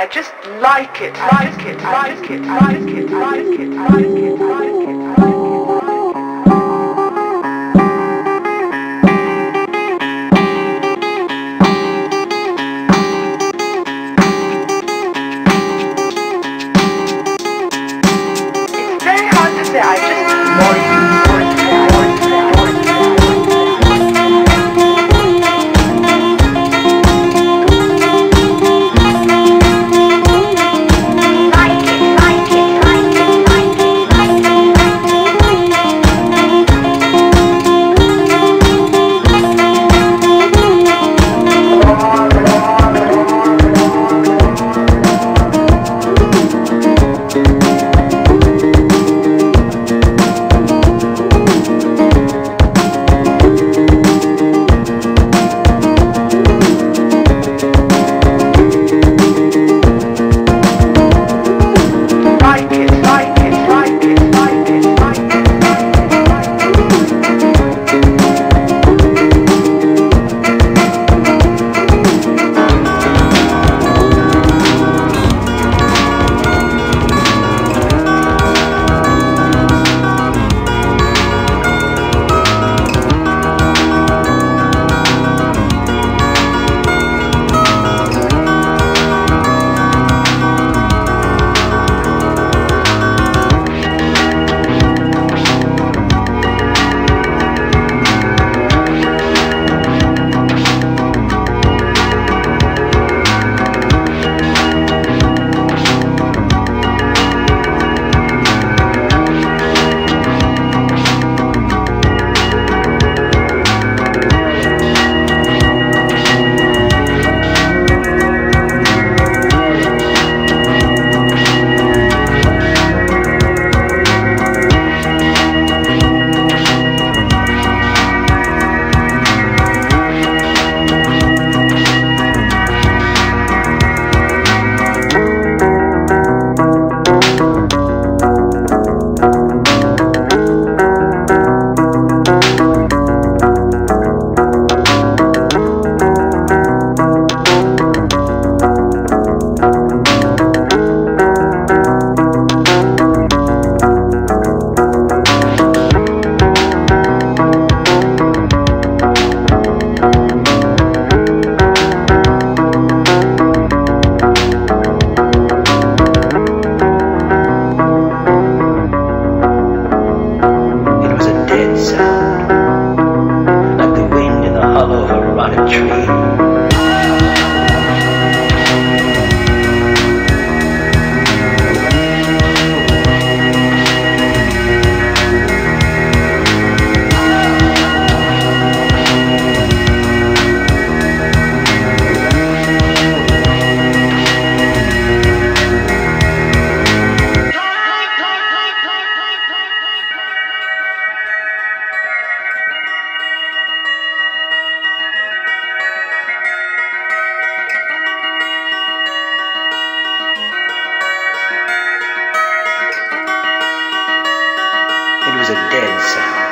I just like it, like it, like it, like it, like it, like it, like it. It was a dead sound.